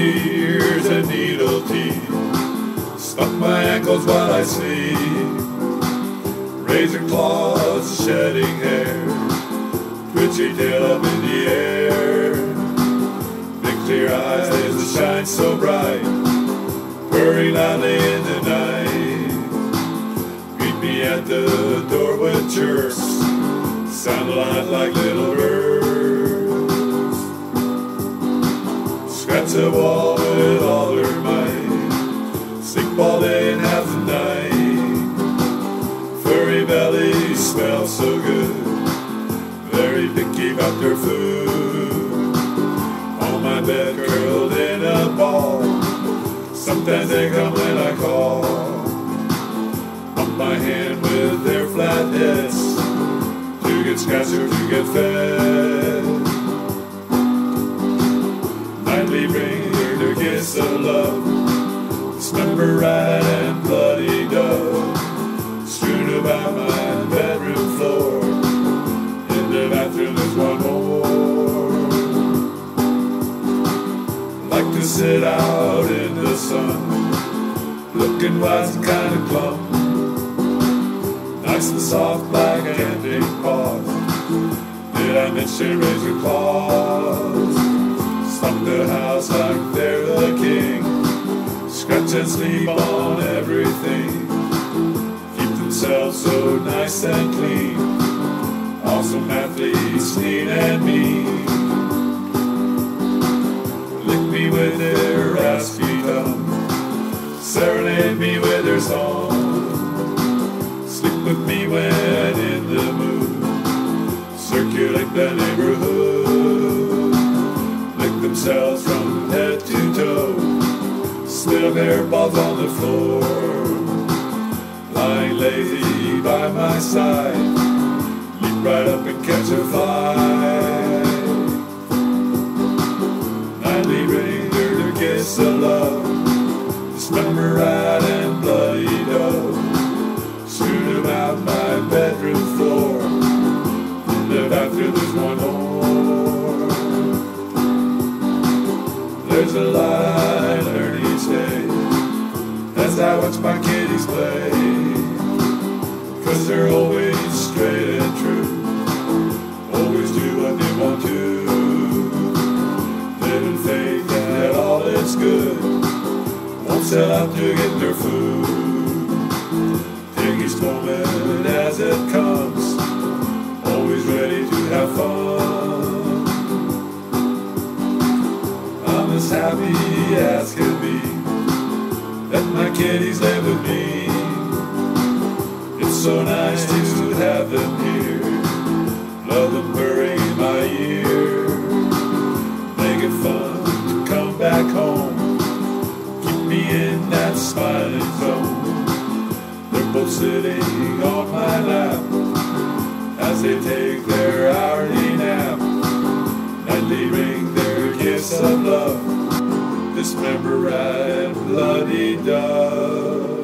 tears and needle teeth stuck my ankles while I sleep. Razor claws, shedding hair, twitchy tail up in the air. Big clear eyes that shine so bright, purring loudly in the night. Greet me at the door with chirps, sound a lot like little birds. Scratch the wall with all her might, sleep all day and half the night. Furry belly smells so good, very picky about their food. On my bed curled in a ball, sometimes they come when I call. Up my hand with their flat heads, to get scratched or to get fed. Bring her kiss of love, slumber rat and bloody dove, strewn about my bedroom floor. In the bathroom there's one more. Like to sit out in the sun, looking wise and kind of plump, nice and soft like a candy paw. Did I mention razor claws? Stomp the house like they're the king, scratch and sleep on everything, keep themselves so nice and clean. Awesome athletes, neat and mean. Lick me with their raspy tongue, serenade me with their song. Sleep with me when in the mood, circulate the neighborhood. Themselves from head to toe, split up hairballs on the floor. Lying lazy by my side, leap right up and catch a fly. Nightly ring her kiss of love, dismember rat and bloody dove, strewn about my bedroom floor. In the bathroom there's one more. There's a lot I learn each day as I watch my kitties play, 'cause they're always straight and true, always do what they want to. Live in faith that all is good, won't sell out to get their food. Take each moment as it comes, always ready to have fun. As happy as can be, that my kitties live with me. It's so nice to have them here, love them purring in my ear. Make it fun to come back home, keep me in that smiling zone. They're both sitting on my lap, as they take their hourly nap. Nightly ring their kiss of love, dismember rat and bloody dove.